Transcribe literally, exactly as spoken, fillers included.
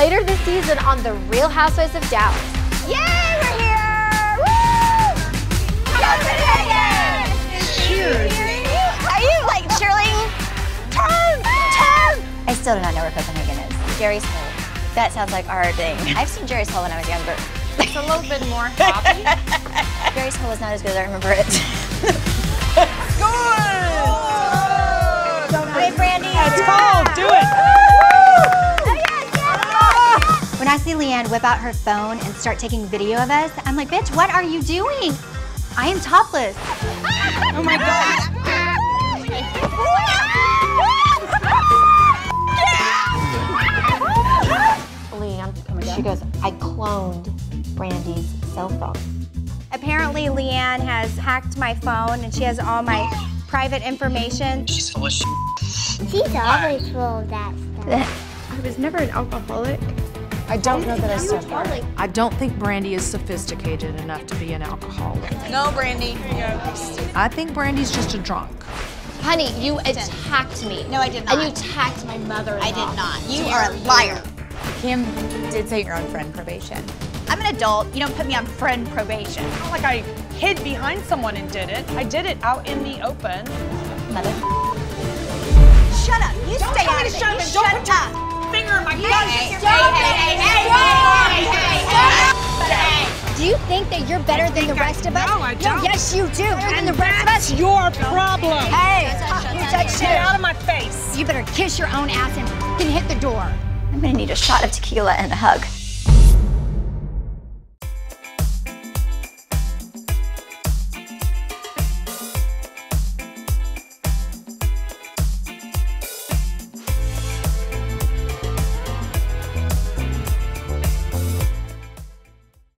later this season on The Real Housewives of Dallas. Yay, we're here! Woo! Come again! Cheers! Are you like cheerleading? Tom! Tom! I still do not know where Copenhagen is. Jerry's Hole. That sounds like our thing. I've seen Jerry's Hole when I was younger. It's a little bit more poppy. Jerry's Hole was not as good as I remember it. Good! All right, Brandi. That's cold. Do it! When I see LeeAnne whip out her phone and start taking video of us, I'm like, bitch, what are you doing? I am topless. Oh my God. LeeAnne, she goes, I cloned Brandi's cell phone. Apparently, LeeAnne has hacked my phone and she has all my private information. She's full of shit. She's always full of that stuff. I was never an alcoholic. I don't know that I said that. I don't think Brandi is sophisticated enough to be an alcoholic. No, Brandi. I think Brandi's just a drunk. Honey, you attacked me. No, I did not. And you attacked my mother-in-law. I did not. You are a liar. Kim did say you're on friend probation. I'm an adult. You don't put me on friend probation. It's not like I hid behind someone and did it. I did it out in the open. Mother. Shut up. You stay out of it. Don't shut up. Do you think that you're better I than the rest I, of us? No, I don't. Yes, you do. Better and the rest of us. Your problem. Hey, you touch shit out of my face. You better kiss your own ass and hit the door. I'm gonna need a shot of tequila and a hug.